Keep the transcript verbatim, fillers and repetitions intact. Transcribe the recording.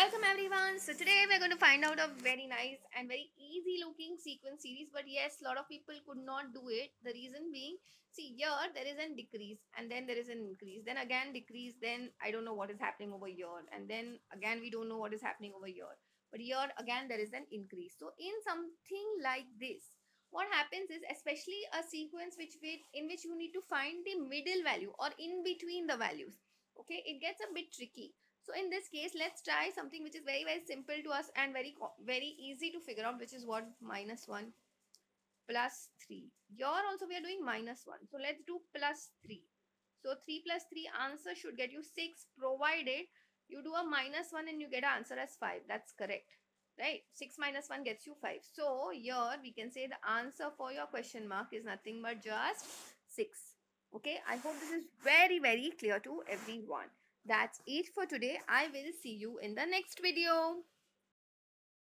Welcome everyone. So today we're going to find out a very nice and very easy looking sequence series, but yes, a lot of people could not do it. The reason being, see, here there is an decrease and then there is an increase, then again decrease, then I don't know what is happening over here, and then again we don't know what is happening over here, but here again there is an increase. So in something like this, what happens is, especially a sequence which with in which you need to find the middle value or in between the values, okay, it gets a bit tricky. So in this case, let's try something which is very very simple to us and very very easy to figure out, which is what? Minus one plus three. Here also we are doing minus one. So let's do plus three. So three plus three answer should get you six, provided you do a minus one and you get an answer as five. That's correct, right? six minus one gets you five. So here we can say the answer for your question mark is nothing but just six. Okay, I hope this is very very clear to everyone. That's it for today. I will see you in the next video.